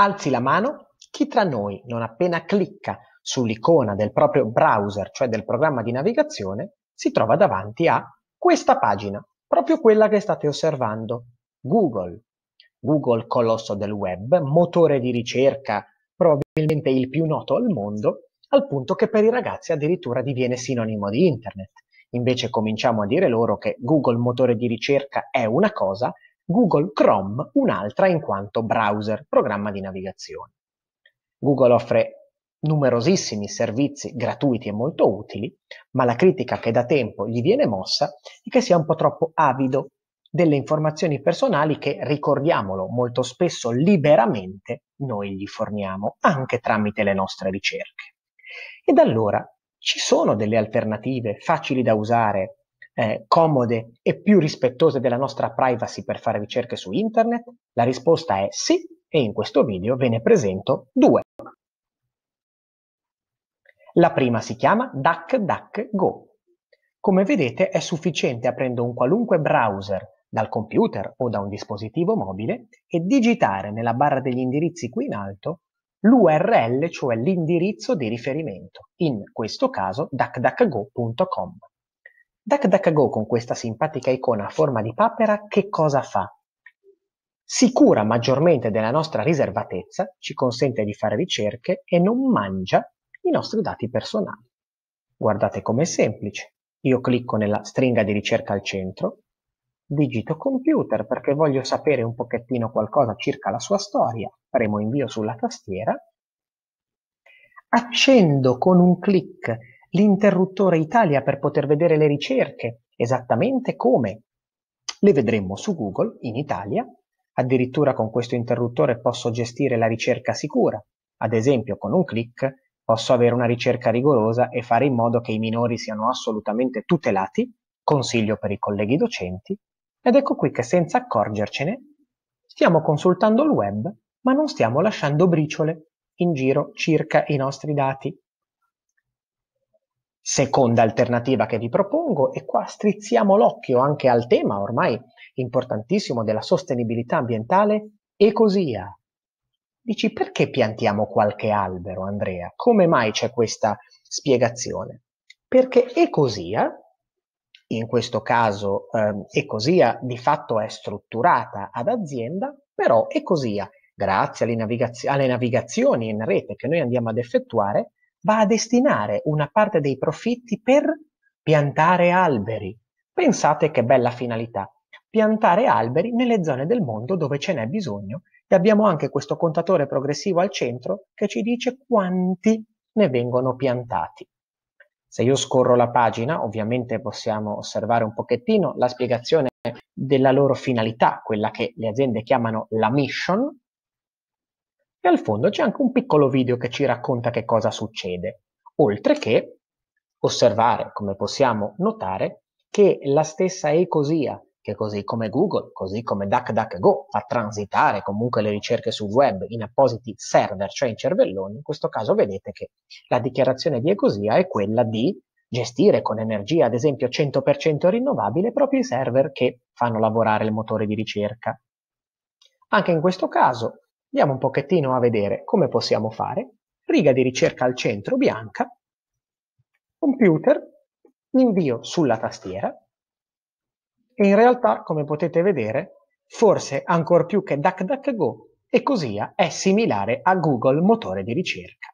Alzi la mano chi tra noi non appena clicca sull'icona del proprio browser, cioè del programma di navigazione, si trova davanti a questa pagina, proprio quella che state osservando. Google, colosso del web, motore di ricerca, probabilmente il più noto al mondo, al punto che per i ragazzi addirittura diviene sinonimo di internet. Invece cominciamo a dire loro che Google motore di ricerca è una cosa, Google Chrome un'altra in quanto browser, programma di navigazione. Google offre numerosissimi servizi gratuiti e molto utili, ma la critica che da tempo gli viene mossa è che sia un po' troppo avido delle informazioni personali che, ricordiamolo, molto spesso liberamente noi gli forniamo, anche tramite le nostre ricerche. Ed allora ci sono delle alternative facili da usare, comode e più rispettose della nostra privacy per fare ricerche su internet? La risposta è sì, e in questo video ve ne presento due. La prima si chiama DuckDuckGo. Come vedete è sufficiente aprendo un qualunque browser dal computer o da un dispositivo mobile e digitare nella barra degli indirizzi qui in alto l'URL, cioè l'indirizzo di riferimento, in questo caso duckduckgo.com. DuckDuckGo con questa simpatica icona a forma di papera che cosa fa? Si cura maggiormente della nostra riservatezza, ci consente di fare ricerche e non mangia i nostri dati personali. Guardate com'è semplice. Io clicco nella stringa di ricerca al centro, digito computer perché voglio sapere un pochettino qualcosa circa la sua storia, premo invio sulla tastiera, accendo con un clic l'interruttore Italia per poter vedere le ricerche, esattamente come le vedremo su Google in Italia. Addirittura con questo interruttore posso gestire la ricerca sicura, ad esempio con un clic posso avere una ricerca rigorosa e fare in modo che i minori siano assolutamente tutelati, consiglio per i colleghi docenti, ed ecco qui che senza accorgercene stiamo consultando il web, ma non stiamo lasciando briciole in giro circa i nostri dati. Seconda alternativa che vi propongo, e qua strizziamo l'occhio anche al tema ormai importantissimo della sostenibilità ambientale, Ecosia. Dici, perché piantiamo qualche albero, Andrea? Come mai c'è questa spiegazione? Perché Ecosia, in questo caso Ecosia di fatto è strutturata ad azienda, però Ecosia, grazie alle navigazioni in rete che noi andiamo ad effettuare, va a destinare una parte dei profitti per piantare alberi. Pensate che bella finalità, piantare alberi nelle zone del mondo dove ce n'è bisogno. E abbiamo anche questo contatore progressivo al centro che ci dice quanti ne vengono piantati. Se io scorro la pagina, ovviamente possiamo osservare un pochettino la spiegazione della loro finalità, quella che le aziende chiamano la mission, e al fondo c'è anche un piccolo video che ci racconta che cosa succede, oltre che osservare, come possiamo notare, che la stessa Ecosia, che così come Google, così come DuckDuckGo fa transitare comunque le ricerche sul web in appositi server, cioè in cervelloni, in questo caso vedete che la dichiarazione di Ecosia è quella di gestire con energia, ad esempio 100% rinnovabile, proprio i server che fanno lavorare il motore di ricerca. Anche in questo caso andiamo un pochettino a vedere come possiamo fare. Riga di ricerca al centro bianca, computer, invio sulla tastiera. E in realtà, come potete vedere, forse ancor più che DuckDuckGo, Ecosia è similare a Google motore di ricerca.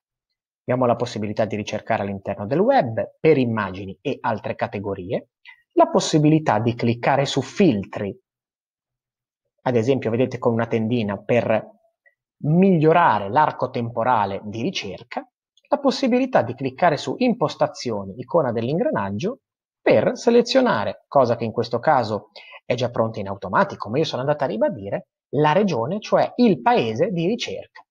Abbiamo la possibilità di ricercare all'interno del web per immagini e altre categorie, la possibilità di cliccare su filtri, ad esempio vedete con una tendina per migliorare l'arco temporale di ricerca, la possibilità di cliccare su impostazioni, icona dell'ingranaggio, per selezionare, cosa che in questo caso è già pronta in automatico, ma io sono andata a ribadire, la regione, cioè il paese di ricerca.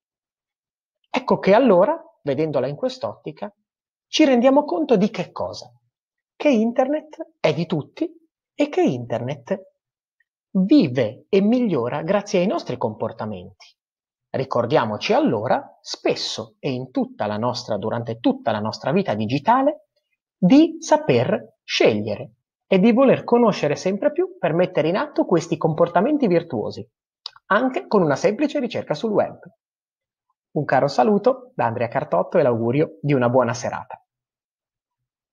Ecco che allora, vedendola in quest'ottica, ci rendiamo conto di che cosa? Che internet è di tutti e che internet vive e migliora grazie ai nostri comportamenti. Ricordiamoci allora, spesso e in tutta la nostra, durante tutta la nostra vita digitale, di saper scegliere e di voler conoscere sempre più per mettere in atto questi comportamenti virtuosi, anche con una semplice ricerca sul web. Un caro saluto da Andrea Cartotto e l'augurio di una buona serata.